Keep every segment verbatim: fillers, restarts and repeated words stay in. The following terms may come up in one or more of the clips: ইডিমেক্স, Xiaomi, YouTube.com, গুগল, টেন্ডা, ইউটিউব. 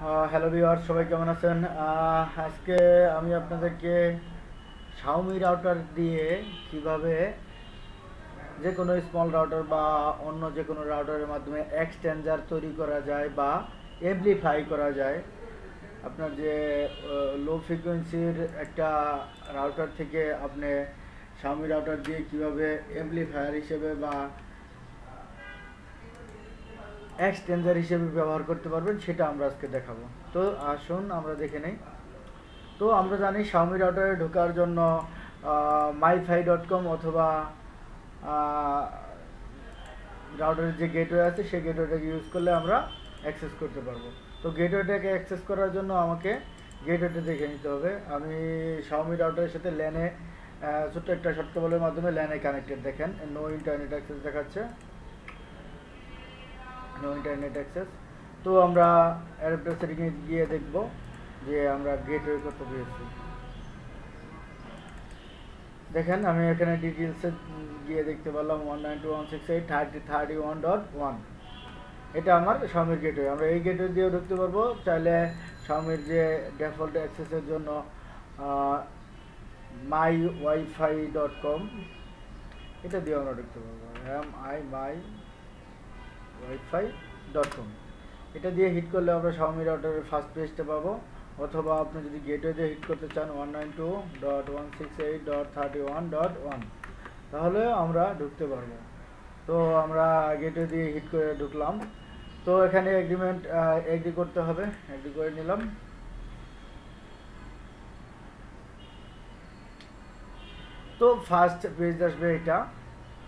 Hello viewers सबाई केमन आছেন आज के आमी आपनादेरके Xiaomi राउटर दिए किभाबे जे कोनो स्मल राउटर बा अन्य जे कोनो राउटरेर माध्यमे एक्सटेंजार तैरी करा जाय बा एम्प्लीफाई करा जाय आपनार जे लो फ्रिकोयेंसिर एकटा राउटर थेके आपनि Xiaomi राउटर दिए किभाबे एम्प्लीफायर हिसेबे बा एक्सटेंजार हिसेबे व्यवहार करते पारबेन सेटा आमरा आजके देखाबो। तो आसुन आमरा देखे नेই। तो आमरा जानी Xiaomi राउटारे ढोकार जन्य my-fi dot com अथवा राउटारेर जे गेटवे आछे सेই गेटवेटाके यूज करले आमरा एक्सेस करते पारबो। तो गेटवेटाके एक्सेस करार जन्य आमाके गेटवेटा देखे निते होबे। आमी Xiaomi राउटारेर साथे ल्याने छोट्ट एकटा शर्टकेबलेर माध्यमे ल्याने कानेक्टेड देखेन नो इंटरनेट एक्सेस देखाচ্ছে नो इंटरनेट एक्सेस। तो আমরা এডাপ্টার সেটিং এ গিয়ে দেখব যে আমরা গেটওয়ে কত দিয়েছি। দেখেন আমি এখানে ডিটেইলস এ গিয়ে দেখতে পেলাম one nine two dot one six eight dot thirty dot thirty-one dot one এটা আমার Xiaomi গেটওয়ে। আমরা এই গেটওয়ে দিয়ে ঢুকতে পারবো। চাইলে Xiaomi এর যে ডিফল্ট অ্যাক্সেস এর জন্য my dash wifi dot com এটা দিয়ে আমরা ঢুকতে পারবো। M I my wifi dot com এটা দিয়ে হিট করলে আমরা Xiaomi রাউটারের ফার্স্ট পেজটা পাবো। অথবা আপনি যদি গেটওয়ে দিয়ে হিট করতে চান one nine two dot one six eight dot thirty-one dot one তাহলে আমরা ঢুকতে পারবো। তো আমরা গেটওয়ে দিয়ে হিট করে ঢুকলাম। তো এখানে এগ্রিমেন্ট এগ্রি করতে হবে, এগ্রি করে নিলাম। তো ফার্স্ট পেজ আসবে এটা।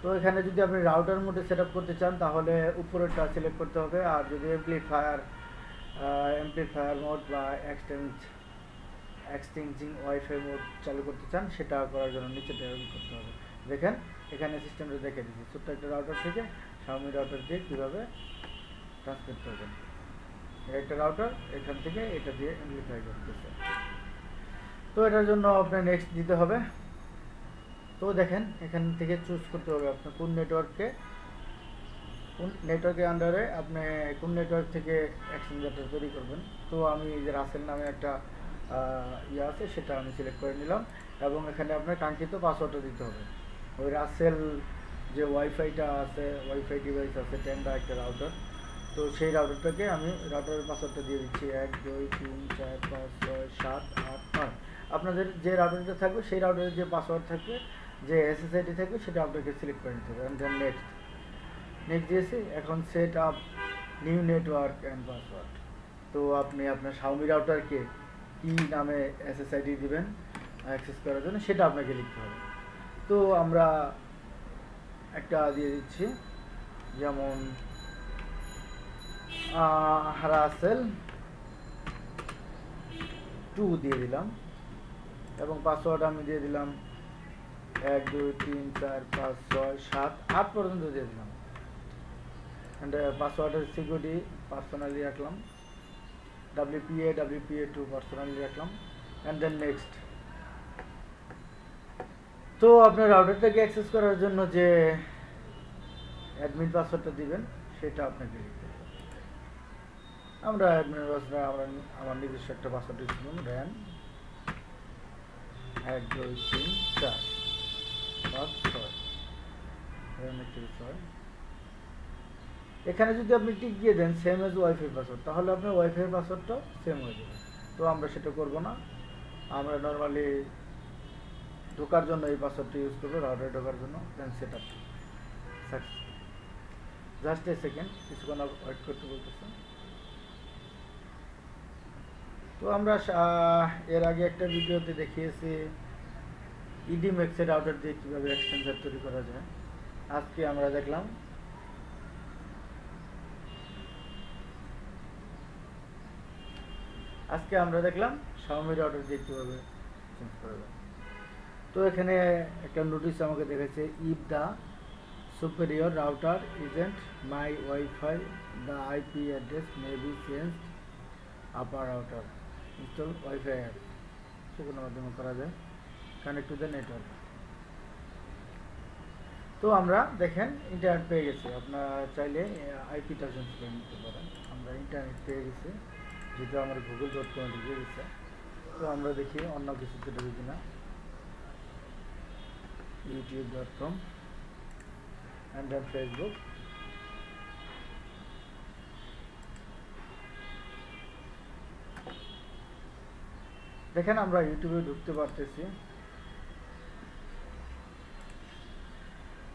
তো এখানে যদি আপনি রাউটার মোডে সেটআপ করতে চান তাহলে উপরেরটা সিলেক্ট করতে হবে। আর যদি এমপ্লিফায়ার এমপ্লিফায়ার মোড বা এক্সটেঞ্জ এক্সটেঞ্জিং ওয়াইফাই মোড চালু করতে চান সেটা করার জন্য নিচে ডায়াল করতে হবে। দেখেন এখানে সিস্টেমটা দেখে দিচ্ছি ছোট্ট একটা রাউটার থেকে Xiaomi রাউটার দিয়ে কীভাবে ট্রান্সফার করবেন। একটা রাউটার এখান থেকে এটা দিয়ে এমপ্লিফাই করতেছে। তো এটার জন্য আপনার নেক্সট দিতে হবে। তো দেখেন এখান থেকে চুজ করতে হবে আপনি কোন নেটওয়ার্কে কোন নেটওয়ার্কের আন্ডারে আপনি কোন নেটওয়ার্ক থেকে এক্সটেনজারটা তৈরি করবেন। তো আমি যে রাসেল নামে একটা ইয়া আছে সেটা আমি সিলেক্ট করে নিলাম এবং এখানে আপনার কাঙ্ক্ষিত পাসওয়ার্ডটা দিতে হবে। ওই রাসেল যে ওয়াইফাইটা আছে ওয়াইফাই ডিভাইস আছে টেন্ডা একটা রাউটার, তো সেই রাউটারটাকে আমি রাউটারের পাসওয়ার্ডটা দিয়ে দিচ্ছি এক দুই তিন চার পাঁচ ছয় সাত আট নয়। আপনাদের যে রাউটারটা থাকবে সেই রাউটারের যে পাসওয়ার্ড থাকবে যে এসএসআইডি থাকবে সেটা আপনাকে সিলেক্ট করে নিতে হবে। এন্ড দেন নেক্সট নেক্সট দিয়েছি। এখন set up new network and password. তো আপনি আপনার Xiaomi রাউটারকে কী নামে এসএসআইডি দিবেন অ্যাক্সেস করার জন্য সেটা আপনাকে লিখতে হবে। তো আমরা একটা দিয়ে দিচ্ছি যেমন রাসেল টু দিয়ে দিলাম এবং পাসওয়ার্ড আমি দিয়ে দিলাম এক দুই তিন চার পাঁচ ছয় সাত আট পর্যন্ত দিয়ে দিলাম। পাসওয়ার্ডের সিকিউরিটি পার্সোনালি রাখলাম ডাব্লিউপিএ ডাব্লিউপিএ টু পার্সোনালি রাখলাম। And then next. তো আপনার রাউটারটাকে অ্যাক্সেস করার জন্য যে অ্যাডমিন পাসওয়ার্ডটা দিবেন সেটা আপনাকে দিতে হবে। আমরা অ্যাডমিন পাসওয়ার্ড আমরা আমার নিজস্ব একটা পাসওয়ার্ড দিলাম র্যান এক দুই তিন চার পাঁচ ছয়। এখানে যদি আপনি টিক দিয়ে দেন সেম এজ ওয়াইফাই পাসওয়ার্ড তাহলে আপনার ওয়াইফাই পাসওয়ার্ডটা সেম হয়ে যাবে। তো আমরা সেটা করব না, আমরা নর্মালি ঢোকার জন্য এই পাসওয়ার্ডটা ইউজ করবো রাউটারে ঢোকার জন্য। Then set up just a second কিছুক্ষণ ওয়েট করতে বলতেছে। তো আমরা এর আগে একটা ভিডিওতে দেখিয়েছি ইডিমেক্সের রাউটার দিয়ে কীভাবে এক্সটেনশন তৈরি করা যায়। আজকে আমরা দেখলাম আজকে আমরা দেখলাম Xiaomi রাউটার দিয়ে কীভাবে চেঞ্জ করা যায়। তো এখানে একটা নোটিশ আমাকে দেখাচ্ছে if the superior router isn't my wifi the IP address may be change upper router install wifi app সেগুলোর মাধ্যমে করা যায় কানেক্ট টু দ্য নেটওয়ার্ক। তো আমরা দেখেন ইন্টারনেট পেয়ে গেছি। আপনারা চাইলে আইপিটা চেঞ্জ করে নিতে পারেন। আমরা ইন্টারনেট পেয়ে গেছি जो हमारे गूगल डॉट कॉम ढुके गए तो आप देखिए अन्य किसी ढुके कि ना YouTube dot com and then Facebook देखें आप यूट्यूब ढुकते पारतेछि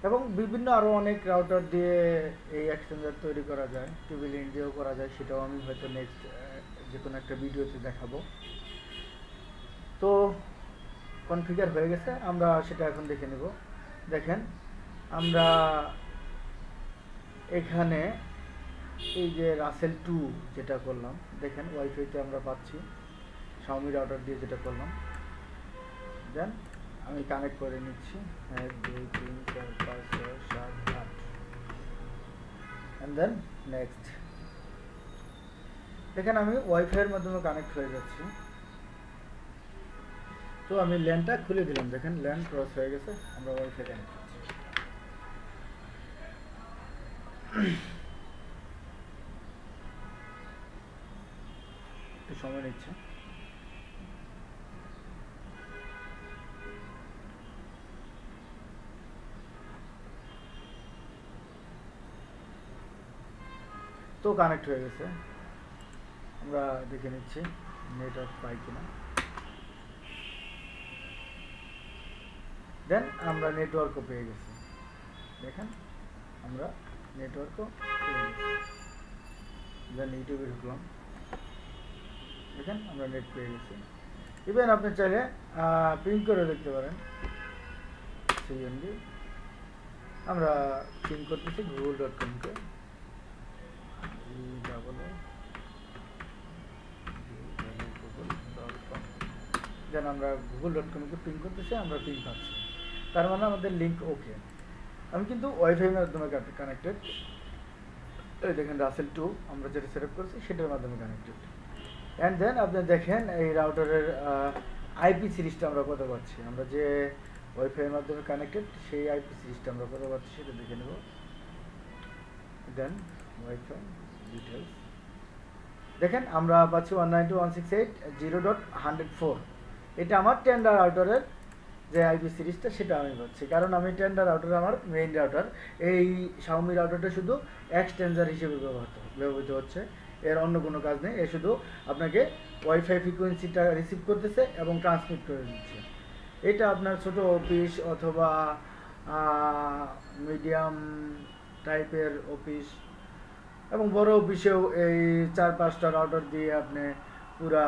এবং বিভিন্ন আরো অনেক রাউটার দিয়ে এই এক্সচেঞ্জার তৈরি করা যায় টিভি লিংক দিয়েও করা যায় সেটাও আমি হয়তো নেক্সট যে কোনো একটা ভিডিওতে দেখাবো। তো কনফিগার হয়ে গেছে আমরা সেটা এখন দেখে নেব। দেখেন আমরা এখানে এই যে রাসেল টু যেটা করলাম দেখেন ওয়াইফাইতে আমরা পাচ্ছি Xiaomi রাউটার দিয়ে যেটা করলাম দেন আমি কানেক্ট করে নিচ্ছি এক দুই তিন চার পাঁচ ছয় সাত আট and then next দেখেন আমি ওয়াইফাই এর মাধ্যমে কানেক্ট হয়ে যাচ্ছি। তো আমি ল্যানটা খুলে দিলাম দেখেন ল্যান ক্রস হয়ে গেছে আমরা ওয়াইফাই কানেক্ট করছি। একটু সময় নিচ্ছে तो कानेक्ट हो गए আমরা দেখে নিচ্ছি নেট অফ পাই কিনা দেন আমরা নেটওয়ার্কও পেয়ে গেছি। দেখেন আমরা নেটওয়ার্কও পেয়ে গেছি দেন ইউটিউবে ঢুকলাম দেখেন আমরা নেট পেয়ে গেছি। ইভেন আপনি চাইলে পিং করে দেখতে পারেন সিএনডি আমরা পিং করতেছি গুগল ডট কম কে যেন আমরা গুগল ডট কমকে পিং করতেছি আমরা পিং পাচ্ছি তার মানে আমাদের লিঙ্ক ওকে। আমি কিন্তু ওয়াইফাই মাধ্যমে কানেক্টেড এই দেখেন রাসেল টু আমরা যেটা সেট আপ করছি সেটার মাধ্যমে কানেক্টেড অ্যান্ড দেন আপনি দেখেন এই রাউটারের আইপি সিরিজটা আমরা কত পাচ্ছি আমরা যে ওয়াইফাইয়ের মাধ্যমে কানেক্টেড সেই আইপি সিরিজটা আমরা কত পাচ্ছি সেটা দেখে নেব। দেন ওয়াইফাই ডিটেলস দেখেন আমরা পাচ্ছি one nine two dot one six eight dot zero dot one hundred four এটা আমার টেন্ডার রাউটারের যে আইপি সিরিজটা সেটা আমি পাচ্ছি কারণ আমি টেন্ডার রাউটার আমার মেইন রাউটার এই Xiaomi রাউটারটা শুধু এক্সটেন্ডার হিসেবে ব্যবহৃত ব্যবহৃত হচ্ছে এর অন্য কোনো কাজ নেই এ শুধু আপনাকে ওয়াইফাই ফ্রিকোয়েন্সিটা রিসিভ করতেছে এবং ট্রান্সমিট করে দিচ্ছে। এটা আপনার ছোটো অফিস অথবা মিডিয়াম টাইপের অফিস এবং বড় অফিসেও এই চার পাঁচটা রাউটার দিয়ে আপনি পুরা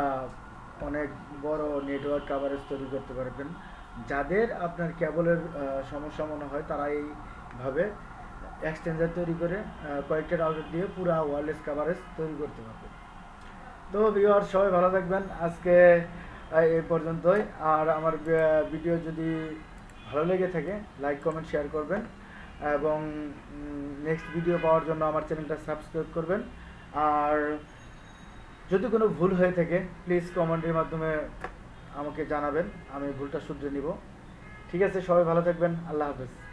অনেক বড় নেটওয়ার্ক কাভারেজ তৈরি করতে পারবেন। যাদের আপনার কেবলের সমস্যা মনে হয় তারা এইভাবে এক্সটেঞ্জার তৈরি করে কয়েকটা রাউটার দিয়ে পুরা ওয়্যারলেস কাভারেজ তৈরি করতে পারবেন। তো ভিউয়ার সবাই ভালো থাকবেন আজকে এই পর্যন্তই আর আমার ভিডিও যদি ভালো লেগে থাকে লাইক কমেন্ট শেয়ার করবেন এবং নেক্সট ভিডিও পাওয়ার জন্য আমার চ্যানেলটা সাবস্ক্রাইব করবেন আর যদি কোনো ভুল হয়ে থাকে প্লিজ কমেন্টের মাধ্যমে আমাকে জানাবেন আমি ভুলটা শুধরে নিব। ঠিক আছে সবাই ভালো থাকবেন আল্লাহ হাফেজ।